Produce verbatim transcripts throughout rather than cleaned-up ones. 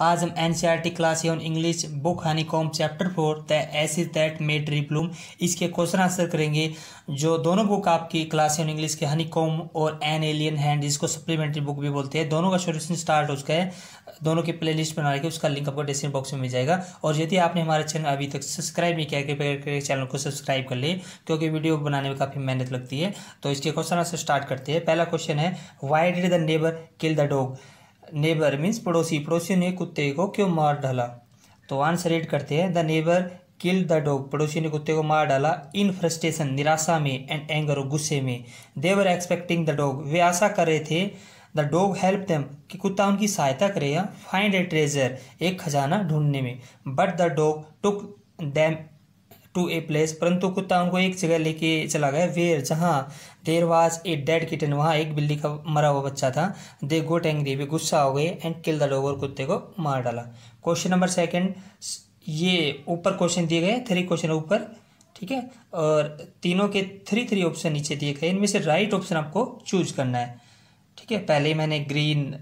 आज हम NCERT class seven English book honeycomb chapter four the ashes that made tree bloom इसके question answer करेंगे। जो दोनों बुक आपकी क्लास सेवन इंग्लिश के हनीकॉम्ब और एन एलियन हैंड, जिसको सप्लीमेंट्री बुक भी बोलते हैं, दोनों का सोल्यूशन स्टार्ट हो चुका है। दोनों की प्ले लिस्ट बना के उसका लिंक आपको डिस्क्रिप्शन बॉक्स में मिल जाएगा। और यदि आपने हमारे चैनल अभी तक सब्सक्राइब नहीं किया है, चैनल को सब्सक्राइब कर ले, क्योंकि वीडियो बनाने में काफ़ी मेहनत लगती है। तो इसके क्वेश्चन आंसर स्टार्ट करते हैं। पहला क्वेश्चन है why did the neighbour kill the dog. Neighbour means पड़ोसी, पड़ोसी ने कुत्ते को क्यों मार डाला। तो आंसर रीड करते हैं, the neighbour kill the dog, पड़ोसी ने कुत्ते को मार डाला। इन फ्रस्ट्रेशन, निराशा में, एंड एंगर, गुस्से में। देवर एक्सपेक्टिंग द डॉग, वे आशा कर रहे थे। द डॉग हेल्प देम, कि कुत्ता उनकी सहायता करेगा। फाइंड ए ट्रेजर, एक खजाना ढूंढने में। But the dog took them to a place, परंतु कुत्ता उनको एक जगह लेके चला गया। वेयर, जहाँ। There was a dead kitten, वहाँ एक बिल्ली का मरा हुआ बच्चा था। दे गोट एंग्री, वे गुस्सा हो गए। एंड किल द डॉग, और कुत्ते को मार डाला। क्वेश्चन नंबर सेकंड, ये ऊपर क्वेश्चन दिए गए, थ्री क्वेश्चन ऊपर, ठीक है, और तीनों के थ्री थ्री ऑप्शन नीचे दिए गए। इनमें से राइट ऑप्शन आपको चूज करना है, ठीक है। पहले ही मैंने ग्रीन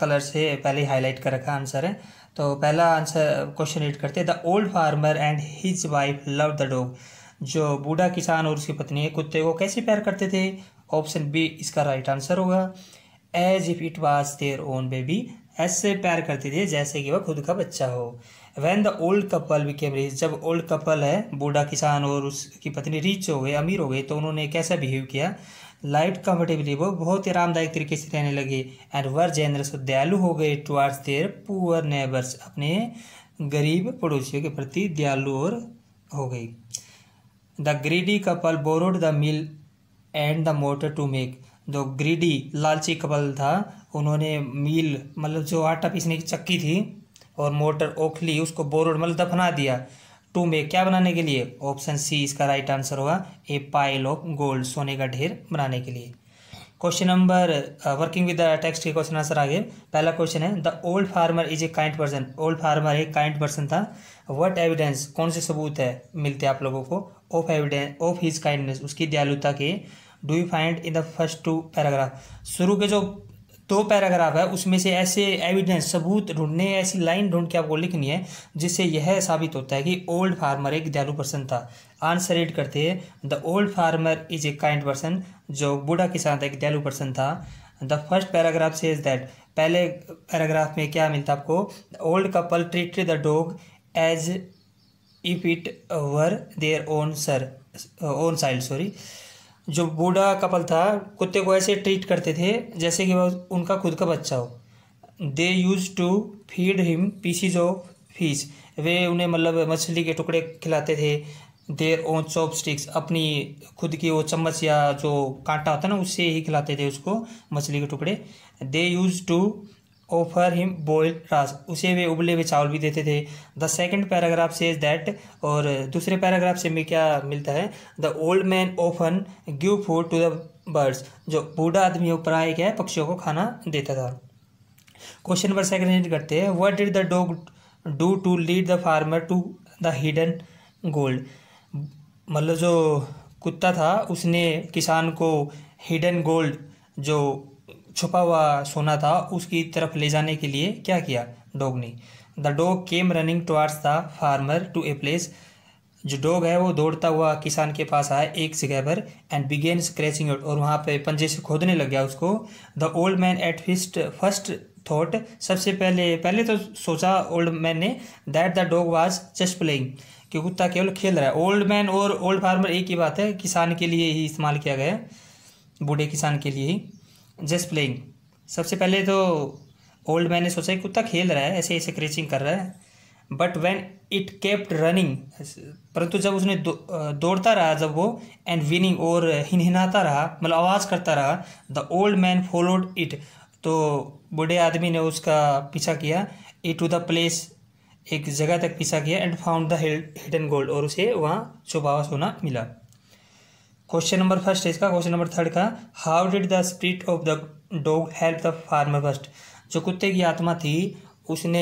कलर से पहले हाईलाइट कर रखा आंसर है। तो पहला आंसर क्वेश्चन रीड करते हैं, the old farmer and his wife love the dog. जो बूढ़ा किसान और उसकी पत्नी कुत्ते को कैसे प्यार करते थे। ऑप्शन बी इसका राइट आंसर होगा, as if it was their own baby, ऐसे प्यार करते थे जैसे कि वह खुद का बच्चा हो। When the old couple became rich, जब ओल्ड कपल है, बूढ़ा किसान और उसकी पत्नी रिच हो गए, अमीर हो गए, तो उन्होंने कैसा बिहेव किया। लाइट कंफर्टेबली, वो बहुत ही आरामदायक तरीके से रहने लगे। एंड वर जेनरस, दयालु हो गए। टुवार्ड्स देयर पुअर नेबर्स, अपने गरीब पड़ोसियों के प्रति दयालु और हो गई। The greedy couple borrowed the mill and the mortar to make, जो ग्रीडी लालची कपल था, उन्होंने मिल मतलब जो आटा पीसने की चक्की थी और मोटर ओखली, उसको बोरोड मतलब दफना दिया। टू में क्या बनाने के लिए। ऑप्शन सी इसका राइट आंसर होगा, ए पाइल ऑफ गोल्ड, सोने का ढेर बनाने के लिए। Question number working with the text के क्वेश्चन आंसर आगे। पहला क्वेश्चन है, the old farmer is a kind person, old farmer एक काइंड पर्सन था। व्हाट एविडेंस, कौन से सबूत है मिलते आप लोगों को, of evidence of his kindness, उसकी दयालुता के। Do you find in the first two paragraph, शुरू के जो दो पैराग्राफ है उसमें से ऐसे एविडेंस सबूत ढूंढने, ऐसी लाइन ढूंढ के आपको लिखनी है जिससे यह साबित होता है कि ओल्ड फार्मर एक दयालु पर्सन था। आंसर रीड करते हैं, the old farmer is a kind person, जो बूढ़ा किसान था एक दयालु पर्सन था। The first paragraph says that, पहले पैराग्राफ में क्या मिलता आपको, old couple treated the dog as if it were their own sir own child, sorry, जो बूढ़ा कपल था कुत्ते को ऐसे ट्रीट करते थे जैसे कि वह उनका खुद का बच्चा हो। They use to feed him pieces of fish, वे उन्हें मतलब मछली के टुकड़े खिलाते थे। देयर ओन चॉप स्टिक्स, अपनी खुद की वो चम्मच या जो कांटा होता ना उससे ही खिलाते थे उसको मछली के टुकड़े। They use to offer him boiled rice, उसे वे उबले हुए चावल भी देते थे। The second paragraph says that, और दूसरे पैराग्राफ से में क्या मिलता है, the old man often give food to the birds, जो बूढ़ा आदमी हो प्राय क्या है पक्षियों को खाना देता था। क्वेश्चन नंबर सेकंड रीड करते हैं, what did the dog do to lead the farmer to the hidden gold, मतलब जो कुत्ता था उसने किसान को हिडन गोल्ड, जो छुपा हुआ सोना था, उसकी तरफ ले जाने के लिए क्या किया डॉग ने। The dog came running towards the farmer to a place, जो डॉग है वो दौड़ता हुआ किसान के पास आया एक जगह पर। एंड बिगेन स्क्रैचिंग आउट, और वहाँ पे पंजे से खोदने लग गया उसको। The old man at first first thought, सबसे पहले पहले तो सोचा ओल्ड मैन ने, that the dog was just playing, कि कुत्ता केवल खेल रहा है। ओल्ड मैन और ओल्ड फार्मर एक ही बात है, किसान के लिए ही इस्तेमाल किया गया है, बूढ़े किसान के लिए ही। जस्ट प्लेइंग, सबसे पहले तो ओल्ड मैन ने सोचा कि कुत्ता खेल रहा है, ऐसे ऐसे क्रेचिंग कर रहा है। But when it kept running, परंतु जब उसने दो, दौड़ता रहा जब वो, एंड विनिंग, और हिनहिनाता रहा मतलब आवाज़ करता रहा। The old man followed it, तो बूढ़े आदमी ने उसका पीछा किया। इट टू द प्लेस, एक जगह तक पीछा किया। And found the hidden gold, और उसे वहाँ छुपा हुआ सोना मिला। क्वेश्चन नंबर फर्स्ट है इसका। क्वेश्चन नंबर थर्ड का, how did the spirit of the dog help the farmer first, जो कुत्ते की आत्मा थी उसने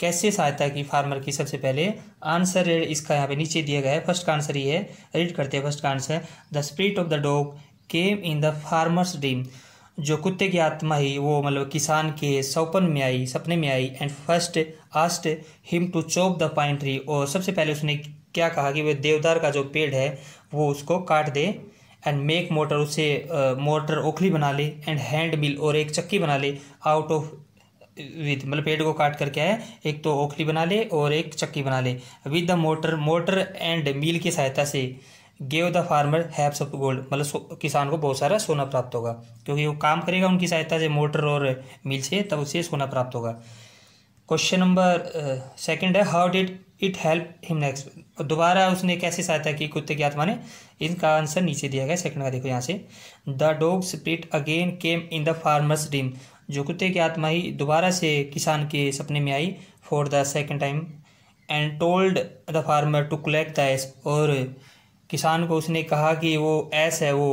कैसे सहायता की फार्मर की सबसे पहले। आंसर इसका यहाँ पे नीचे दिया गया है, फर्स्ट का आंसर ये है, रीड करते हैं फर्स्ट का answer. The spirit of the dog came in the farmer's dream, जो कुत्ते की आत्मा ही वो मतलब किसान के सौपन में आई सपने में आई and first asked him to chop the pine tree. और सबसे पहले उसने क्या कहा कि वह देवदार का जो पेड़ है वो उसको काट दे एंड मेक मोटर उसे मोटर ओखली बना ले एंड हैंड मिल और एक चक्की बना ले आउट ऑफ विद मतलब पेड़ को काट कर क्या है एक तो ओखली बना ले और एक चक्की बना ले with the mortar mortar and mill की सहायता से gave the farmer heaps of gold मतलब किसान को बहुत सारा सोना प्राप्त होगा क्योंकि वो काम करेगा उनकी सहायता से मोटर और मिल से तब उसे सोना प्राप्त होगा। क्वेश्चन नंबर सेकंड है how did it help him next दोबारा उसने कैसे सहायता की कुत्ते की आत्मा ने। इनका आंसर नीचे दिया गया सेकंड का देखो यहाँ से the dog spirit again came in the farmer's dream जो कुत्ते की आत्मा ही दोबारा से किसान के सपने में आई for the second time and told the farmer to collect the ash और किसान को उसने कहा कि वो ऐस है वो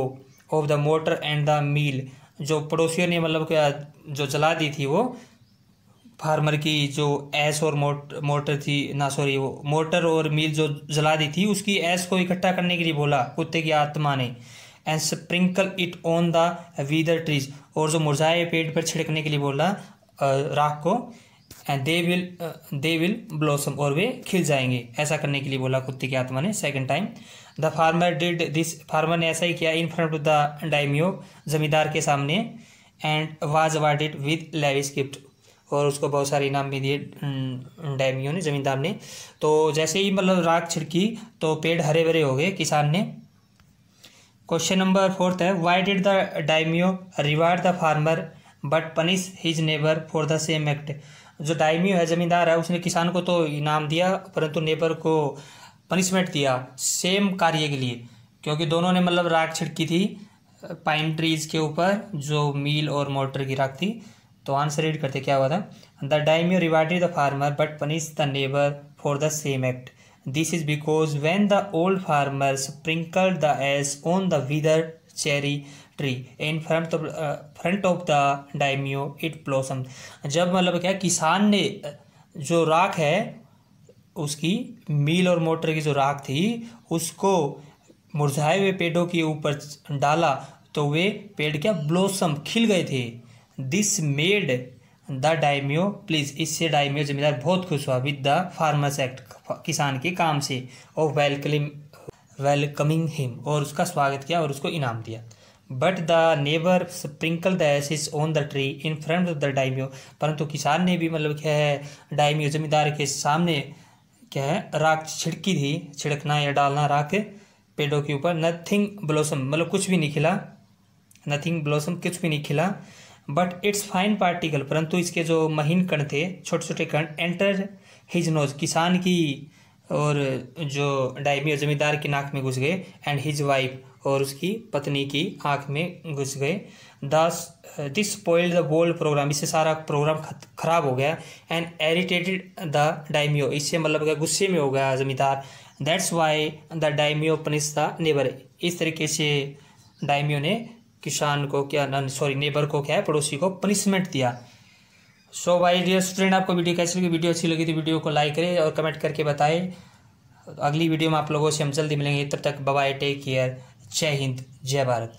of the mortar and the mill जो पड़ोसियों ने मतलब क्या जो जला दी थी वो फार्मर की जो ऐस और मोट मोटर थी ना सॉरी वो मोटर और मील जो जला दी थी उसकी ऐस को इकट्ठा करने के लिए बोला कुत्ते की आत्मा ने and sprinkle it on the wither trees और जो मुरझाए पेड़ पर छिड़कने के लिए बोला राख को and they will they will blossom और वे खिल जाएंगे ऐसा करने के लिए बोला कुत्ते की आत्मा ने second time. The farmer did this farmer ने ऐसा ही किया in front of the daimyo जमींदार के सामने and was awarded with lavish gift और उसको बहुत सारे इनाम भी दिए डाइम्यो ने जमींदार ने। तो जैसे ही मतलब राख छिड़की तो पेड़ हरे भरे हो गए किसान ने। क्वेश्चन नंबर फोर्थ है why did the daimyo reward the farmer but punish his neighbour for the same act जो डाइम्यो है जमींदार है उसने किसान को तो इनाम दिया परंतु नेबर को पनिशमेंट दिया सेम कार्य के लिए क्योंकि दोनों ने मतलब राख छिड़की थी पाइन ट्रीज के ऊपर जो मील और मोटर की राख थी। तो आंसर रीड करते क्या हुआ था the daimyo rewarded the farmer but punish the neighbour for the same act this is because when the old farmer sprinkled the ash on the विदर cherry tree in front of front of the daimyo it blossom जब मतलब क्या किसान ने जो राख है उसकी मील और मोटर की जो राख थी उसको मुरझाए हुए पेड़ों के ऊपर डाला तो वे पेड़ क्या ब्लॉसम खिल गए थे। This made the daimyo please इससे डाइम्यो जमींदार बहुत खुश हुआ विद द फार्मर्स एक्ट किसान के काम से और वेलकम वेलकमिंग हिम और उसका स्वागत किया और उसको इनाम दिया। But the neighbour sprinkle the ashes on the tree in front of the daimyo परंतु किसान ने भी मतलब क्या है डाइम्यो जमींदार के सामने क्या है राख छिड़की थी छिड़कना या डालना राख पेड़ों के ऊपर नथिंग ब्लॉसम मतलब कुछ भी नहीं खिला नथिंग ब्लॉसम कुछ भी नहीं खिला बट इट्स फाइन पार्टिकल परंतु इसके जो महीन कण थे छोटे छोटे कण एंटर हिज नोज किसान की और जो डाइम्यो जमींदार की नाक में घुस गए एंड हिज वाइफ और उसकी पत्नी की आँख में घुस गए। Thus this spoiled the whole programme इससे सारा प्रोग्राम खराब हो गया एंड इरिटेटेड द डाइम्यो इससे मतलब क्या गुस्से में हो गया जमींदार। That's why the daimyo punish the neighbour इस तरीके से डाइम्यो ने किसान को क्या सॉरी नेबर को क्या है पड़ोसी को पनिशमेंट दिया। सो भाई डियर स्टूडेंट आपको वीडियो कैसी लगी वीडियो अच्छी लगी तो वीडियो को लाइक करें और कमेंट करके बताएं। अगली वीडियो में आप लोगों से हम जल्दी मिलेंगे तब तक बाय बाय टेक केयर जय हिंद जय भारत।